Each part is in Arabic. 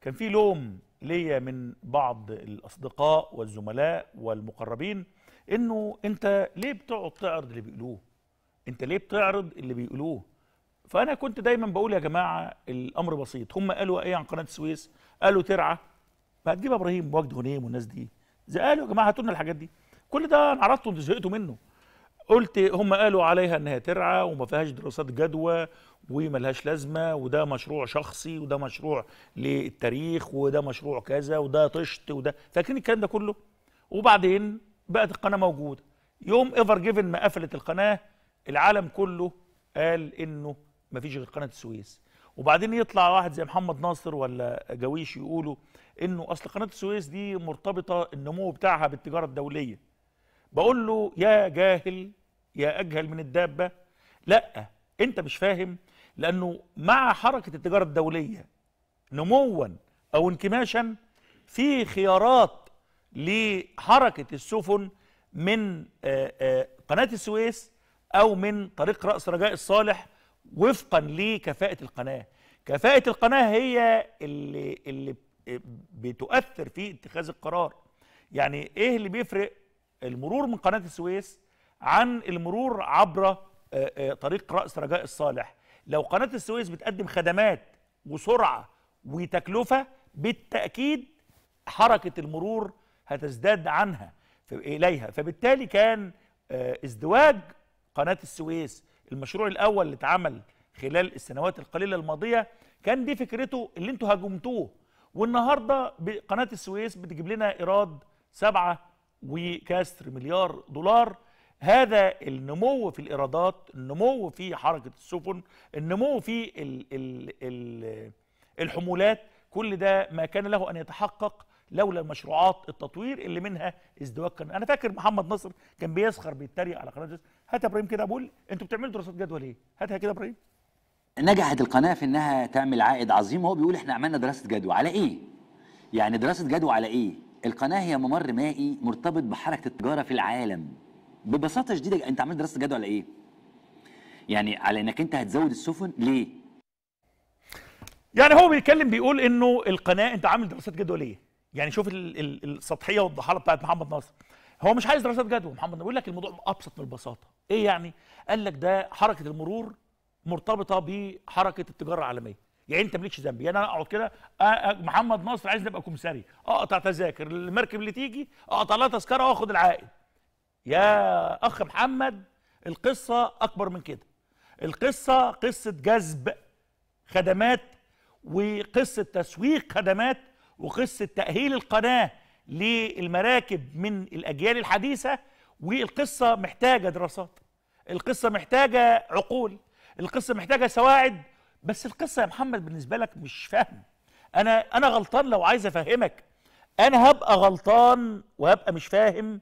كان في لوم ليا من بعض الأصدقاء والزملاء والمقربين إنه أنت ليه بتقعد تعرض اللي بيقولوه؟ أنت ليه بتعرض اللي بيقولوه؟ فأنا كنت دايما بقول يا جماعة الأمر بسيط، هم قالوا إيه عن قناة السويس؟ قالوا ترعة، هتجيب إبراهيم واجد غنيم والناس دي، قالوا يا جماعة هاتوا لنا الحاجات دي، كل ده أنا عرضته وزهقتوا منه. قلت هم قالوا عليها إنها ترعى وما فيهاش دراسات جدوى وملهاش لازمة وده مشروع شخصي وده مشروع للتاريخ وده مشروع كذا وده طشت وده، فاكرين الكلام ده كله؟ وبعدين بقت القناة موجودة. يوم ايفر جيفن ما قفلت القناة العالم كله قال إنه ما فيش غير قناة السويس. وبعدين يطلع واحد زي محمد ناصر ولا جويش يقولوا إنه أصل قناة السويس دي مرتبطة النمو بتاعها بالتجارة الدولية. بقول له يا جاهل يا أجهل من الدابة، لأ أنت مش فاهم، لأنه مع حركة التجارة الدولية نموا أو انكماشا في خيارات لحركة السفن من قناة السويس أو من طريق رأس الرجاء الصالح وفقا لكفاءة القناة. كفاءة القناة هي اللي بتؤثر في اتخاذ القرار. يعني إيه اللي بيفرق المرور من قناة السويس عن المرور عبر طريق رأس رجاء الصالح؟ لو قناة السويس بتقدم خدمات وسرعة وتكلفة بالتأكيد حركة المرور هتزداد عنها إليها، فبالتالي كان ازدواج قناة السويس المشروع الأول اللي اتعمل خلال السنوات القليلة الماضية كان دي فكرته اللي انتوا هاجمتوه. والنهاردة قناة السويس بتجيب لنا إيراد 7 وكسر مليار دولار. هذا النمو في الإيرادات، النمو في حركة السفن، النمو في الحمولات، كل ده ما كان له أن يتحقق لولا مشروعات التطوير اللي منها ازدواج. أنا فاكر محمد ناصر كان بيسخر بيتريق على قناة السويس، هات يا إبراهيم كده، بقول أنتوا بتعملوا دراسات جدوى ليه؟ هاتها كده يا إبراهيم. نجحت القناة في إنها تعمل عائد عظيم، وهو بيقول إحنا عملنا دراسة جدوى على إيه؟ يعني دراسة جدوى على إيه؟ القناة هي ممر مائي مرتبط بحركة التجارة في العالم. ببساطة شديدة انت عملت دراسة جدوى على ايه؟ يعني على انك انت هتزود السفن ليه؟ يعني هو بيتكلم بيقول انه القناة انت عامل دراسات جدوى ليه؟ يعني شوف السطحية والضحالة بتاعت محمد ناصر. هو مش عايز دراسات جدوى، محمد بيقول لك الموضوع ابسط من البساطة. ايه يعني؟ قال لك ده حركة المرور مرتبطة بحركة التجارة العالمية. يعني انت مالكش ذنب، يعني انا اقعد كده محمد ناصر عايز ابقى كومساري، اقطع تذاكر المركب اللي تيجي اقطع لها تذكره واخد العائد. يا اخ محمد القصه اكبر من كده. القصه قصه جذب خدمات وقصه تسويق خدمات وقصه تاهيل القناه للمراكب من الاجيال الحديثه، والقصه محتاجه دراسات. القصه محتاجه عقول. القصه محتاجه سواعد. بس القصة يا محمد بالنسبة لك مش فاهم. أنا غلطان لو عايز أفهمك. أنا هبقى غلطان وهبقى مش فاهم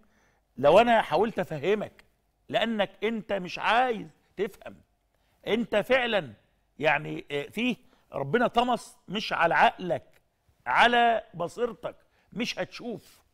لو أنا حاولت أفهمك، لأنك أنت مش عايز تفهم. أنت فعلا يعني فيه ربنا طمس مش على عقلك، على بصيرتك، مش هتشوف.